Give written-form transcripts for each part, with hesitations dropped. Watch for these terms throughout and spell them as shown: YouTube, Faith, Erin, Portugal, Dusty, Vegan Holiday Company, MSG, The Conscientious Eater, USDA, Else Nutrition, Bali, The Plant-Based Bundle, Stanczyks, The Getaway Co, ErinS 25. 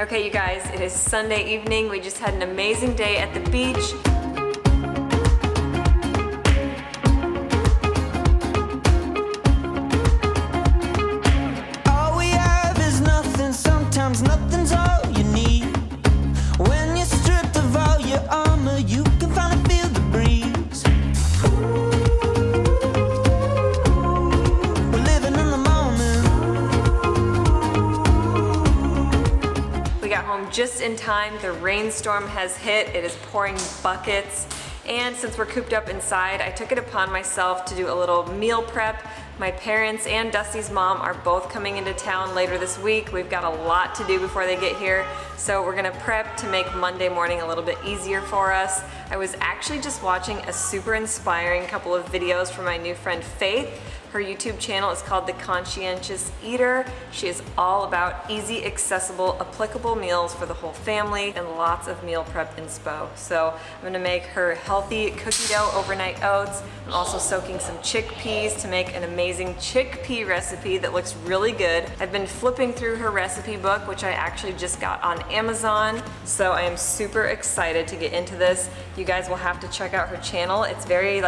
Okay, you guys, it is Sunday evening. We just had an amazing day at the beach. Just in time, the rainstorm has hit. It is pouring buckets. And since we're cooped up inside, I took it upon myself to do a little meal prep. My parents and Dusty's mom are both coming into town later this week. We've got a lot to do before they get here. So we're gonna prep to make Monday morning a little bit easier for us. I was actually just watching a super inspiring couple of videos from my new friend Faith. Her YouTube channel is called The Conscientious Eater. She is all about easy, accessible, applicable meals for the whole family and lots of meal prep inspo. So I'm gonna make her healthy cookie dough overnight oats. I'm also soaking some chickpeas to make an amazing chickpea recipe that looks really good. I've been flipping through her recipe book, which I actually just got on Amazon. So I am super excited to get into this. You guys will have to check out her channel. It's very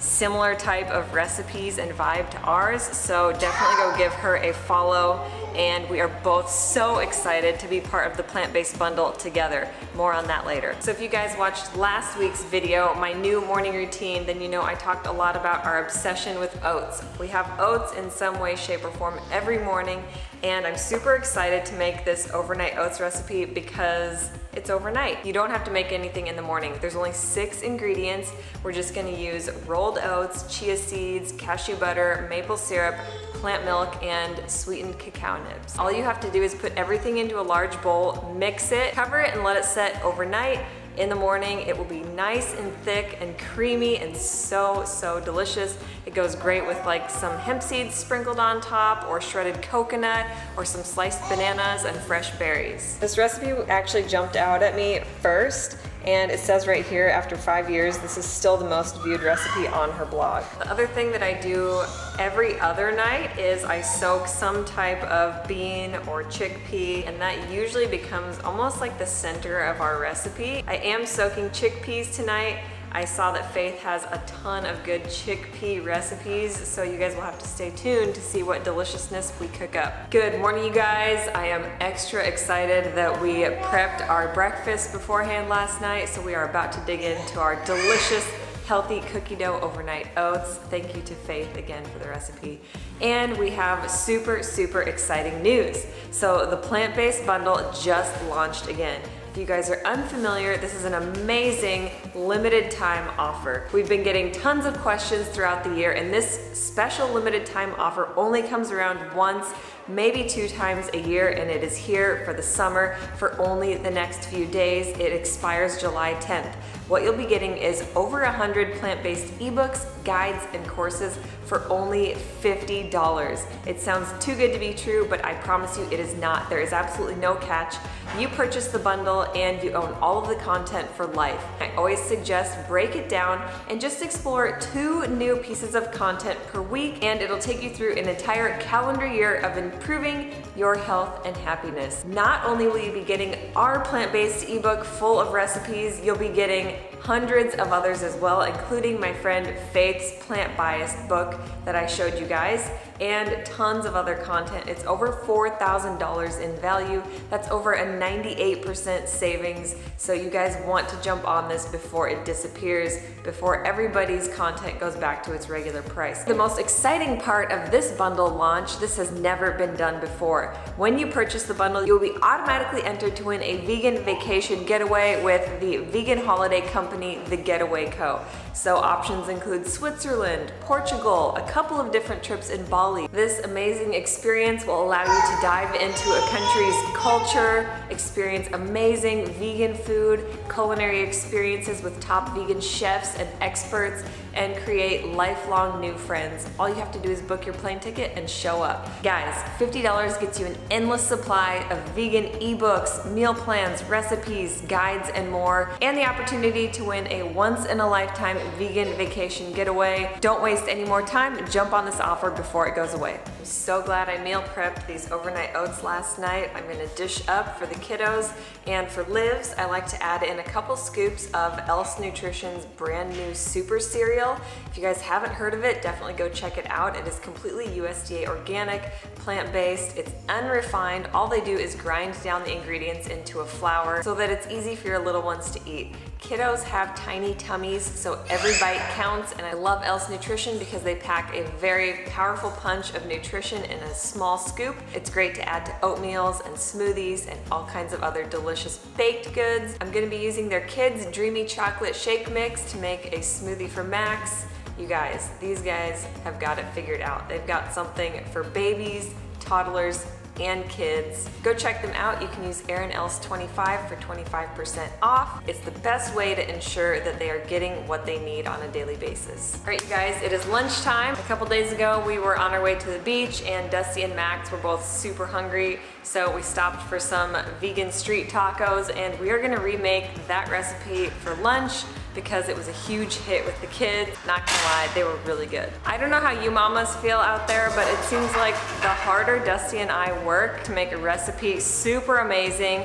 similar type of recipes and vibe to ours, so definitely go give her a follow, and we are both so excited to be part of the Plant-Based Bundle together. More on that later. So if you guys watched last week's video, my new morning routine, then you know I talked a lot about our obsession with oats. We have oats in some way, shape, or form every morning, and I'm super excited to make this overnight oats recipe because it's overnight. You don't have to make anything in the morning. There's only 6 ingredients. We're just gonna use rolled oats, chia seeds, cashew butter, maple syrup, plant milk, and sweetened cacao nibs. All you have to do is put everything into a large bowl, mix it, cover it, and let it set overnight. In the morning, it will be nice and thick and creamy and so, so delicious. It goes great with some hemp seeds sprinkled on top, or shredded coconut, or some sliced bananas and fresh berries. This recipe actually jumped out at me first, and it says right here, after 5 years, this is still the most viewed recipe on her blog. The other thing that I do every other night is I soak some type of bean or chickpea, and that usually becomes almost like the center of our recipe. I am soaking chickpeas tonight. I saw that Faith has a ton of good chickpea recipes, so you guys will have to stay tuned to see what deliciousness we cook up. Good morning, you guys. I am extra excited that we prepped our breakfast beforehand last night, so we are about to dig into our delicious, healthy cookie dough overnight oats. Thank you to Faith again for the recipe. And we have super, super exciting news. So the Plant-Based Bundle just launched again. If you guys are unfamiliar, this is an amazing limited time offer. We've been getting tons of questions throughout the year, and this special limited time offer only comes around once, maybe 2 times a year, and it is here for the summer for only the next few days. It expires July 10th. What you'll be getting is over 100 plant-based ebooks, guides, and courses for only $50. It sounds too good to be true, but I promise you it is not. There is absolutely no catch. You purchase the bundle and you own all of the content for life. I always suggest break it down and just explore 2 new pieces of content per week, and it'll take you through an entire calendar year of improving your health and happiness. Not only will you be getting our plant-based ebook full of recipes, you'll be getting hundreds of others as well, including my friend Faith's plant-biased book that I showed you guys, and tons of other content. It's over $4,000 in value. That's over a 98% savings. So you guys want to jump on this before it disappears, before everybody's content goes back to its regular price. The most exciting part of this bundle launch, this has never been done before. When you purchase the bundle, you'll be automatically entered to win a vegan vacation getaway with the Vegan Holiday Company, The Getaway Co. So options include Switzerland, Portugal, a couple of different trips in Bali. This amazing experience will allow you to dive into a country's culture, experience amazing vegan food, culinary experiences with top vegan chefs and experts, and create lifelong new friends. All you have to do is book your plane ticket and show up. Guys, $50 gets you an endless supply of vegan ebooks, meal plans, recipes, guides, and more, and the opportunity to win a once-in-a-lifetime vegan vacation getaway. Don't waste any more time. Jump on this offer before it it goes away. I'm so glad I meal prepped these overnight oats last night. I'm gonna dish up for the kiddos, and for Liv's, I like to add in a couple scoops of Else Nutrition's brand new super cereal. If you guys haven't heard of it, definitely go check it out. It is completely USDA organic, plant-based, it's unrefined. All they do is grind down the ingredients into a flour so that it's easy for your little ones to eat. Kiddos have tiny tummies, so every bite counts, and I love Else Nutrition because they pack a very powerful punch of nutrition in a small scoop. It's great to add to oatmeals and smoothies and all kinds of other delicious baked goods. I'm gonna be using their kids' Dreamy Chocolate Shake Mix to make a smoothie for Max. You guys, these guys have got it figured out. They've got something for babies, toddlers, and kids. Go check them out. You can use ErinS 25 for 25% off. It's the best way to ensure that they are getting what they need on a daily basis. All right, you guys, it is lunchtime. A couple days ago, we were on our way to the beach, and Dusty and Max were both super hungry, so we stopped for some vegan street tacos, and we are gonna remake that recipe for lunch because it was a huge hit with the kids. Not gonna lie, they were really good. I don't know how you mamas feel out there, but it seems like the harder Dusty and I work to make a recipe super amazing,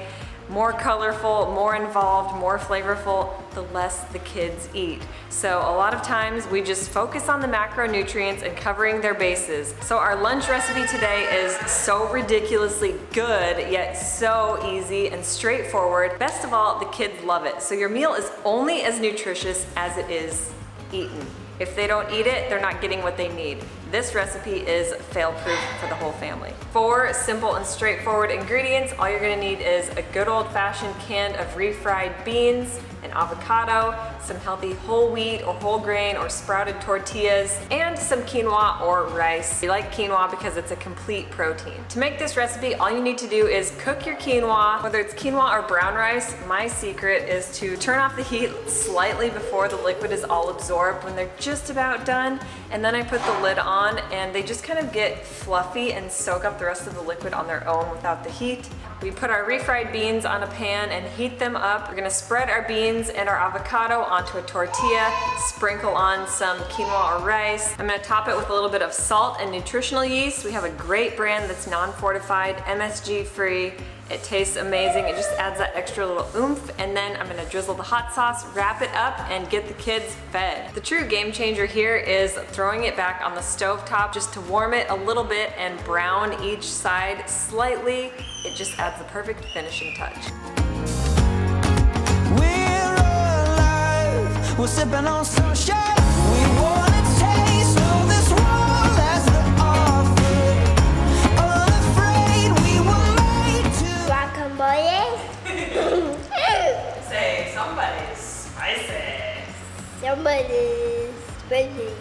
more colorful, more involved, more flavorful, the less the kids eat. So a lot of times we just focus on the macronutrients and covering their bases. So our lunch recipe today is so ridiculously good, yet so easy and straightforward. Best of all, the kids love it. So your meal is only as nutritious as it is eaten. If they don't eat it, they're not getting what they need. This recipe is fail-proof for the whole family. 4 simple and straightforward ingredients. All you're gonna need is a good old-fashioned can of refried beans, an avocado, some healthy whole wheat or whole grain or sprouted tortillas, and some quinoa or rice. We like quinoa because it's a complete protein. To make this recipe, all you need to do is cook your quinoa, whether it's quinoa or brown rice. My secret is to turn off the heat slightly before the liquid is all absorbed when they're just about done, and then I put the lid on and they just kind of get fluffy and soak up the rest of the liquid on their own without the heat. We put our refried beans on a pan and heat them up. We're gonna spread our beans and our avocado onto a tortilla, sprinkle on some quinoa or rice. I'm gonna top it with a little bit of salt and nutritional yeast. We have a great brand that's non-fortified, MSG free. It tastes amazing. It just adds that extra little oomph, and then I'm gonna drizzle the hot sauce, wrap it up, and get the kids fed. The true game changer here is throwing it back on the stovetop just to warm it a little bit and brown each side slightly. It just adds the perfect finishing touch. We're alive, we're sipping on sunshine. We want it. Say somebody's spicy. Somebody's spicy.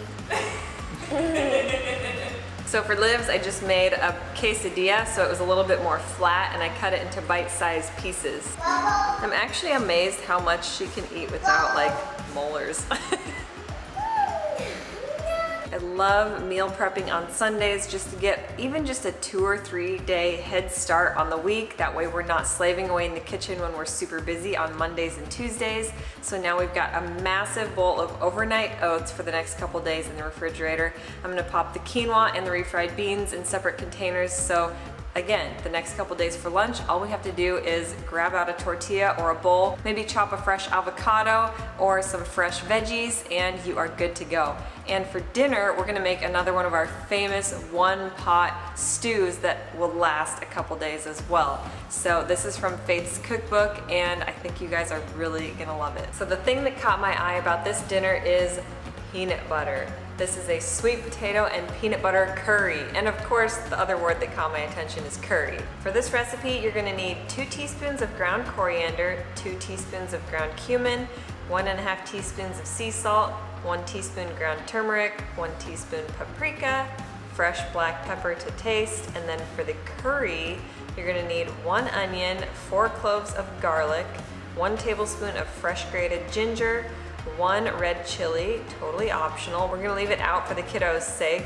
So for Liv's, I just made a quesadilla, so it was a little bit more flat, and I cut it into bite-sized pieces. I'm actually amazed how much she can eat without, like, molars. I love meal prepping on Sundays just to get even just a 2 or 3 day head start on the week. That way we're not slaving away in the kitchen when we're super busy on Mondays and Tuesdays. So now we've got a massive bowl of overnight oats for the next couple days in the refrigerator. I'm gonna pop the quinoa and the refried beans in separate containers. So again, the next couple days for lunch, all we have to do is grab out a tortilla or a bowl, maybe chop a fresh avocado or some fresh veggies, and you are good to go. And for dinner, we're gonna make another one of our famous one-pot stews that will last a couple days as well. So this is from Faith's cookbook, and I think you guys are really gonna love it. So the thing that caught my eye about this dinner is peanut butter. This is a sweet potato and peanut butter curry. And of course, the other word that caught my attention is curry. For this recipe, you're gonna need 2 teaspoons of ground coriander, 2 teaspoons of ground cumin, 1.5 teaspoons of sea salt, 1 teaspoon ground turmeric, 1 teaspoon paprika, fresh black pepper to taste, and then for the curry, you're gonna need 1 onion, 4 cloves of garlic, 1 tablespoon of fresh grated ginger, 1 red chili, totally optional. We're gonna leave it out for the kiddos' sake.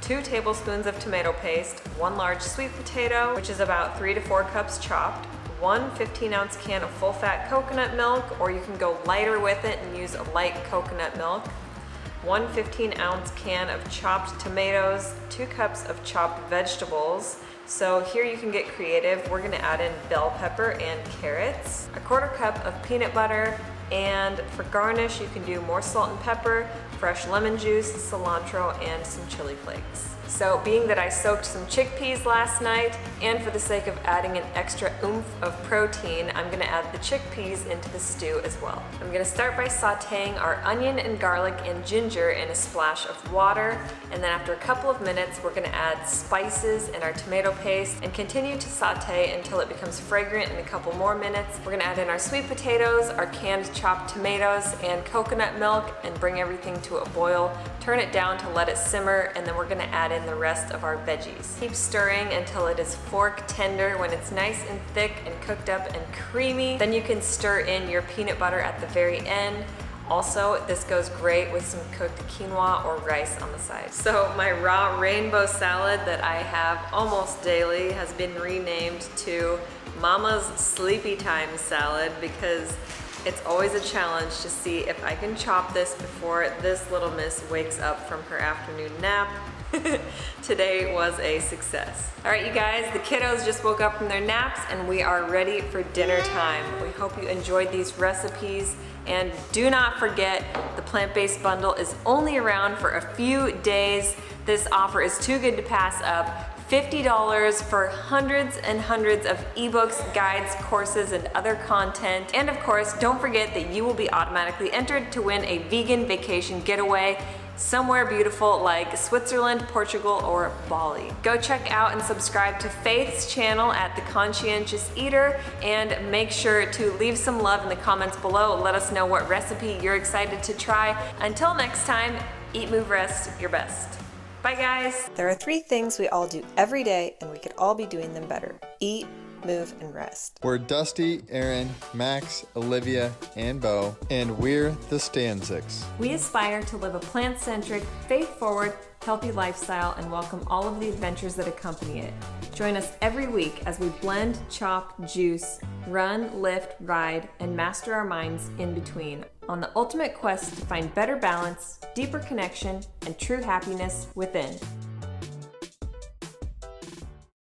2 tablespoons of tomato paste, 1 large sweet potato, which is about 3 to 4 cups chopped, 1 15-ounce can of full-fat coconut milk, or you can go lighter with it and use a light coconut milk, 1 15-ounce can of chopped tomatoes, 2 cups of chopped vegetables. So here you can get creative. We're gonna add in bell pepper and carrots, 1/4 cup of peanut butter, and for garnish you can do more salt and pepper, fresh lemon juice, cilantro, and some chili flakes. So being that I soaked some chickpeas last night, and for the sake of adding an extra oomph of protein, I'm gonna add the chickpeas into the stew as well. I'm gonna start by sauteing our onion and garlic and ginger in a splash of water, and then after a couple of minutes we're gonna add spices and our tomato paste and continue to saute until it becomes fragrant. In a couple more minutes we're gonna add in our sweet potatoes, our canned chopped tomatoes, and coconut milk, and bring everything to a boil. Turn it down to let it simmer, and then we're gonna add in the rest of our veggies. Keep stirring until it is fork tender. When it's nice and thick and cooked up and creamy, then you can stir in your peanut butter at the very end. Also, this goes great with some cooked quinoa or rice on the side. So my raw rainbow salad that I have almost daily has been renamed to Mama's Sleepy Time Salad, because it's always a challenge to see if I can chop this before this little miss wakes up from her afternoon nap. Today was a success. All right, you guys, the kiddos just woke up from their naps and we are ready for dinner time. We hope you enjoyed these recipes, and do not forget, the plant-based bundle is only around for a few days. This offer is too good to pass up. $50 for hundreds and hundreds of ebooks, guides, courses, and other content. And of course, don't forget that you will be automatically entered to win a vegan vacation getaway somewhere beautiful like Switzerland, Portugal, or Bali. Go check out and subscribe to Faith's channel at The Conscientious Eater, and make sure to leave some love in the comments below. Let us know what recipe you're excited to try. Until next time, eat, move, rest your best. Bye guys! There are 3 things we all do every day, and we could all be doing them better. Eat, move, and rest. We're Dusty, Erin, Max, Olivia, and Bo, and we're the Stanczyks. We aspire to live a plant-centric, faith-forward, healthy lifestyle, and welcome all of the adventures that accompany it. Join us every week as we blend, chop, juice, run, lift, ride, and master our minds in between, on the ultimate quest to find better balance, deeper connection, and true happiness within.